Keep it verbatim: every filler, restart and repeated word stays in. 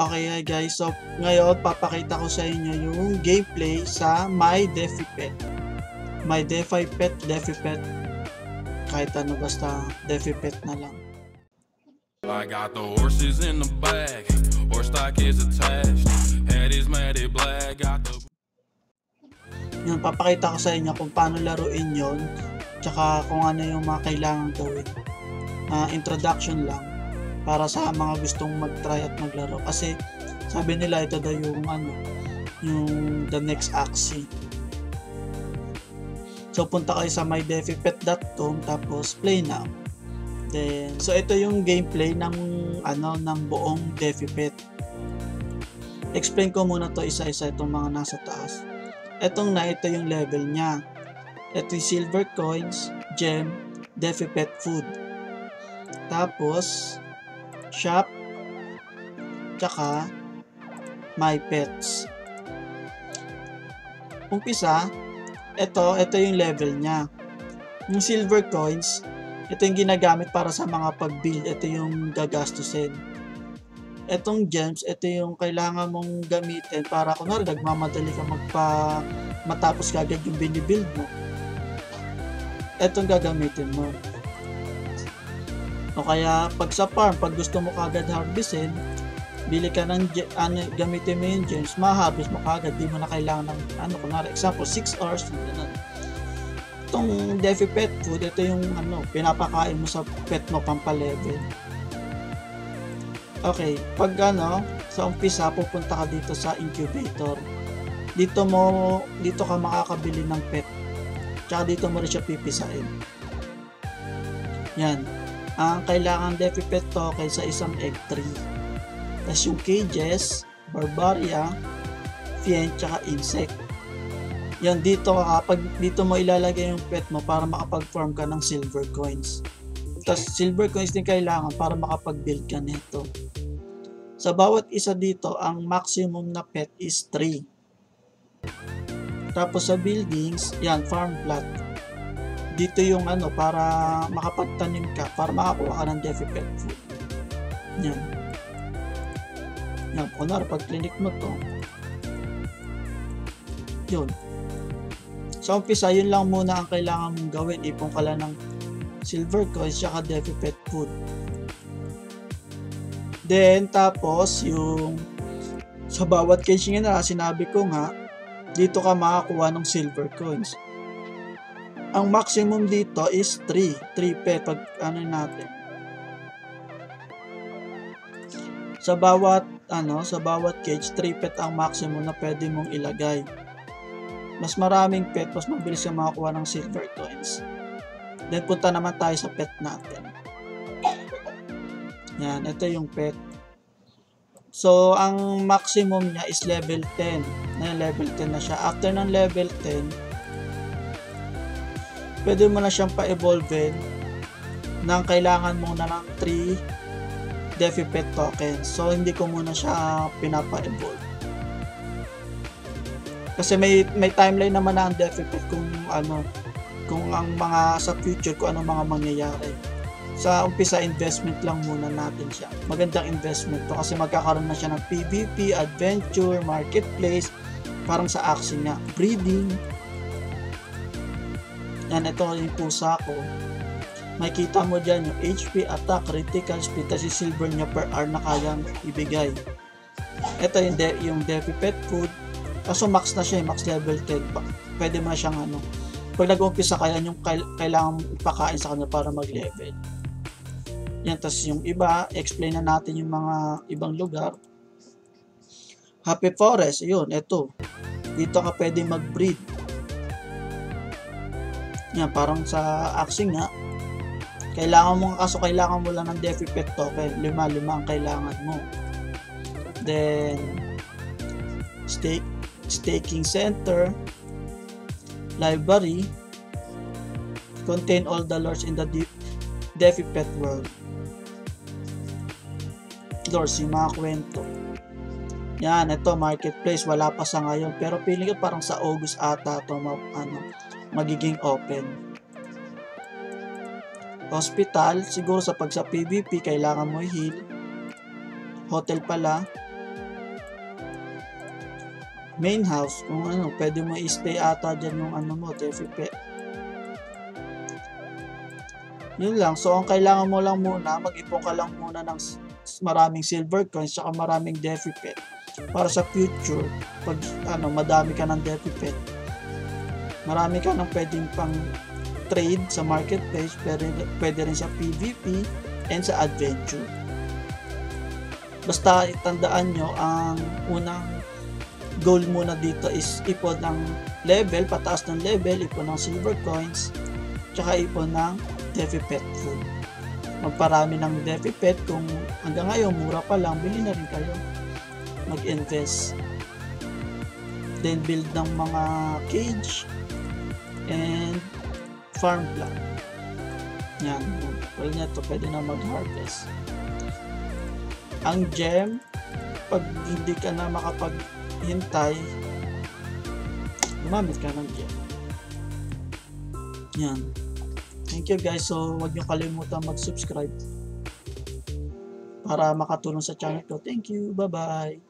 Okay guys, so ngayon papakita ko sa inyo yung gameplay sa My DeFi Pet. My DeFi Pet, DeFi Pet. Kahit ano basta DeFi Pet na lang. I got the horses in the bag. Horse stock is attached. Head is matted black. Got the... Yun, papakita ko sa inyo kung paano laruin yun. Tsaka kung ano yung mga kailangan gawin. Uh, introduction lang. Para sa mga gustong mag-try at maglaro. Kasi sabi nila ito daw yung ano, yung the next Axie. So punta kayo sa my defi pet dot com tapos play now. Then so ito yung gameplay ng ano ng buong DefiPet. Explain ko muna to isa-isa itong mga nasa taas. Etong na ito yung level niya. Ito yung silver coins, gem, DefiPet food. Tapos shop, tsaka my pets. Umpisa, ito, ito yung level niya. Yung silver coins, ito yung ginagamit para sa mga pag-build, ito yung gagastusin. Etong gems, ito yung kailangan mong gamitin para kunwari nagmamadali ka magpa matapos kagad yung binibuild mo. Etong gagamitin mo. O kaya pag sa farm, pag gusto mo kagad harvestin, bili ka ng ano, gamitin mo yung gems, ma-harvest mo kagad, di mo na kailangan ng ano, kunwari example six hours mo ganun. Itong DeFi Pet Food, ito yung ano, pinapakain mo sa pet mo pampalevel. Okay, pag ano, sa umpisa pupunta ka dito sa incubator. Dito mo dito ka makakabili ng pet. Tsaka dito mo rin siya pipisain. Yan. Ang kailangan DeFi Pet token sa isang egg tree. Tapos yung cages, barbaria, fien, tsaka insect. Yan dito, kapag dito mo ilalagay yung pet mo para makapag-farm ka ng silver coins. Tapos silver coins din kailangan para makapag-build ka nito. Sa bawat isa dito, ang maximum na pet is three. Tapos sa buildings, yan, farm plot. Dito yung ano, para makapagtanim ka, para makakuha ka ng DeFi Pet Food. Yan. Yan, kunwari, pag-clinic mo to. Yun. Sa umpisa, yun lang muna ang kailangan mong gawin. Ipong ka lang ng silver coins tsaka DeFi Pet Food. Then, tapos, yung sa bawat cage nga na, sinabi ko nga, dito ka makakuha ng silver coins. Ang maximum dito is three. three pet pag ano natin. Sa bawat ano, sa bawat cage, three pet ang maximum na pwede mong ilagay. Mas maraming pet, mas mabilis ka makakuha ng silver coins. Then punta naman tayo sa pet natin. Yan, ito yung pet. So ang maximum niya is level ten. Na level ten na siya. After ng level ten, pwede mo na siyang pa-evolve nang kailangan mo na ng three DeFi Pet tokens. So hindi ko muna siya pinapa-evolve. Kasi may may timeline naman na ang DeFi Pet kung ano kung ang mga sa future kung ano mga mangyayari. Sa umpisa investment lang muna natin siya. Magandang investment to kasi magkakaroon na siya ng P V P, Adventure, Marketplace, parang sa Axie nga, Breeding. Yan, ito yung pusa ko. Makikita mo dyan yung H P, attack, critical speed, kasi silver niya per hour na kayang ibigay. Ito yung, de yung DeFi Pet Food. Kaso max na siya, max level ten pa. Pwede mo na siyang ano. Pag nag-umpisa kaya yung kailangan ipakain sa kanya para mag-level. Yan, tas yung iba, explain na natin yung mga ibang lugar. Happy Forest, yun, ito. Dito ka pwede mag-breed. Yan, parang sa Axie nga, kailangan mo, kaso kailangan mo lang ng DeFi Pet token, lima lima ang kailangan mo. Then stake, staking center, library, contain all the lords in the deep DeFi Pet world. Lords, yung mga kwento. Yan, ito marketplace, wala pa sa ngayon, pero piling ko parang sa August ata to ano magiging open. Hospital, siguro sa pag sa P V P kailangan mo heal. Hotel pala, main house, kung ano, pwede mo i-stay ata dyan nung ano mo, DeFi Pet. Yun lang. So, ang kailangan mo lang muna, mag-ipon ka lang muna ng maraming silver coins at maraming DeFi Pet para sa future, pag ano, madami ka ng DeFi Pet, marami ka ng pwedeng pang trade sa Marketplace, pwede, pwede rin sa P V P and sa Adventure. Basta itandaan nyo, ang unang goal muna dito is ipon ng level, pataas ng level, ipon ng silver coins, tsaka ipon ng DeFi Pet food. Magparami ng DeFi Pet, kung hanggang ngayon mura pa lang, bili na rin kayo, mag-invest. Then build ng mga cage and farm plan. Yan, well nito, pwede na mag-harvest. Ang gem, pag hindi ka na makapaghintay, gumamit ka ng gem. Yan. Thank you guys. So, huwag nyo kalimutan mag-subscribe para makatulong sa channel ko. Thank you. Bye-bye.